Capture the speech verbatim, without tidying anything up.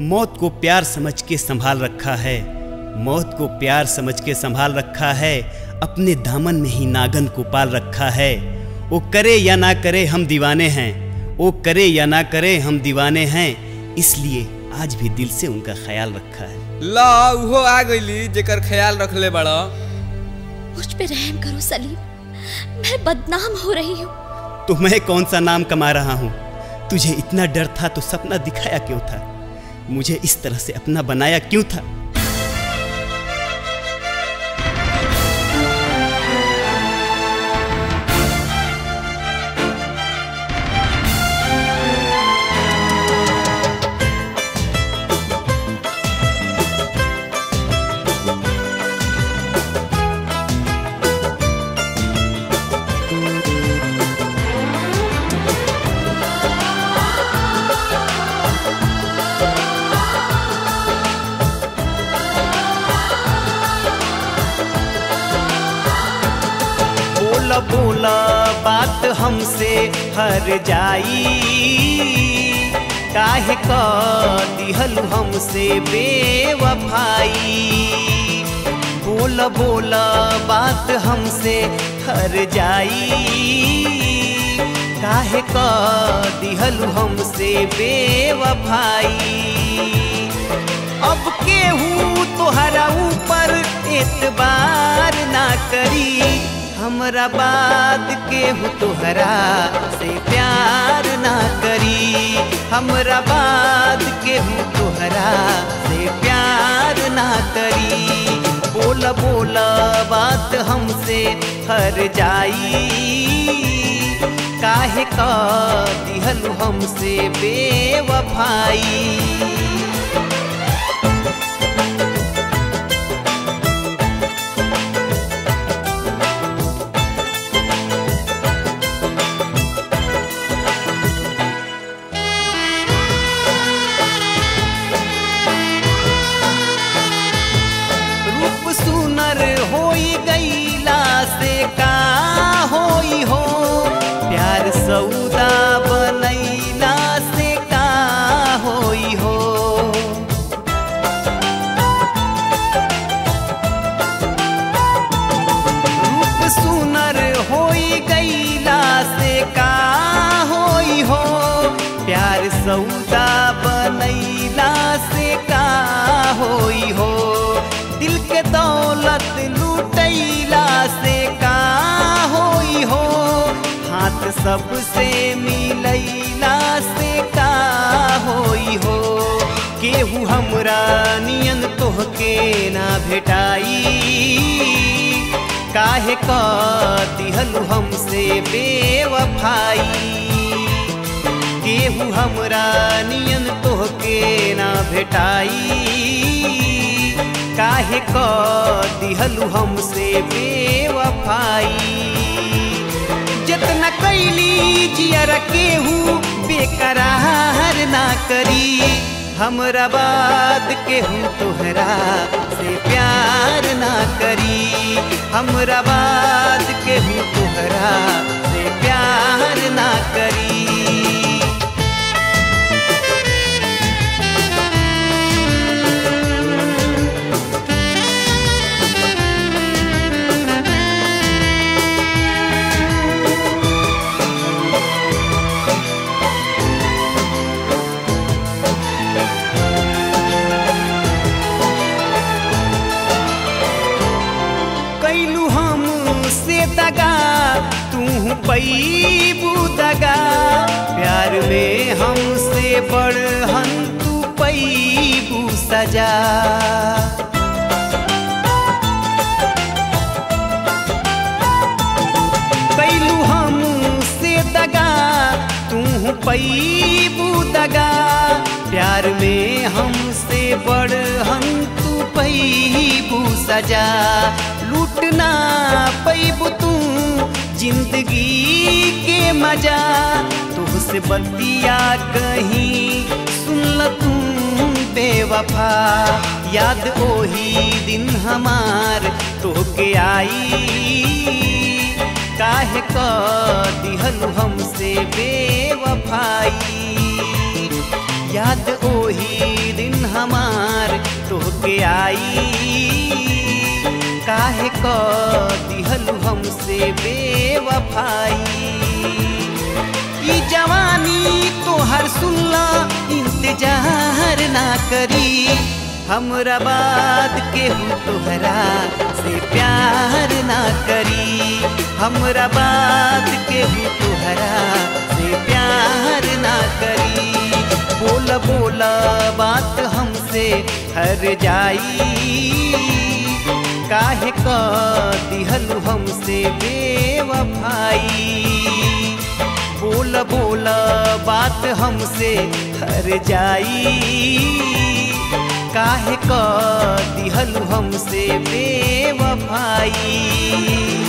मौत को प्यार समझ के संभाल रखा है, मौत को प्यार समझ के संभाल रखा है, अपने दामन में ही नागन को पाल रखा है। वो करे या ना करे हम दीवाने हैं, वो करे या ना करे हम दीवाने हैं, इसलिए आज भी दिल से उनका ख्याल रखा है। ला उहो आ गईली जेकर ख्याल रखले बड़ा। मुझ पे रहम करो सलीम, मैं बदनाम हो रही हूँ। तो मैं कौन सा नाम कमा रहा हूँ? तुझे इतना डर था तो सपना दिखाया क्यों था? मुझे इस तरह से अपना बनाया क्यों था? बोला बात हमसे हर जाई, काहे का दिहल हमसे बेवफाई। बोला बोला बात हमसे हर जाई, काहे का दिहल हमसे बेवफाई। अब केहू तोहरा ऊपर एतबार ना करी, हमरा बाद केहू तोहरा से प्यार ना करी, हमरा बाद केहू तोहरा से प्यार ना करी। बोला बोला बात हमसे हर जाई, काहे का दिहल हमसे बेवफाई। सऊदा बनैला से का होई हो, रूप सुनर होई गईला से का होई हो, प्यार सऊदा बनैला से का होई हो। दिल के दौलत लूटैला से का होई हो, हाथ सबसे मिलैला से का होई हो। केहू हमरा नियन तोहके ना भेटाई, काहे का दिहल हमसे बेवफाई। केहू हमरा नियन तोहके ना भेटाई, काहे का दिहल हमसे बेवफाई। जितना कैली जियरा केहू बेकरार ना करी, हमरा बाद केहू तोहरा से प्यार ना करी, हमरा बाद केहू तोहरा से प्यार ना करी। पैबू दगा प्यार में हमसे बढ़हन तू पैबू सजा, कैलू हमसे दगा तू पैबू दगा, प्यार में हमसे बढ़हन तू पैबू सजा। लूटना पैबू तू जिंदगी के मजा, तुझसे बतिया कहीं सुन ल तू बेवफा। याद ओही दिन हमार तोहके आई, काहे का दिहल हमसे बेवफाई। याद ओही दिन आई काहे को दिहलु हमसे बेवफाई। ई जवानी तोहर सुनला इंतजार ना करी, हमरा बाद केहू तोहरा से प्यार ना करी, हमरा बाद केहू तोहरा से प्यार ना करी। बोला बोला बात हमसे हर जाई, काहे का दिहलु हमसे बेवफाई। बोला बोला बात हमसे हर जाई, काहे का दिहलु हमसे बेवफाई।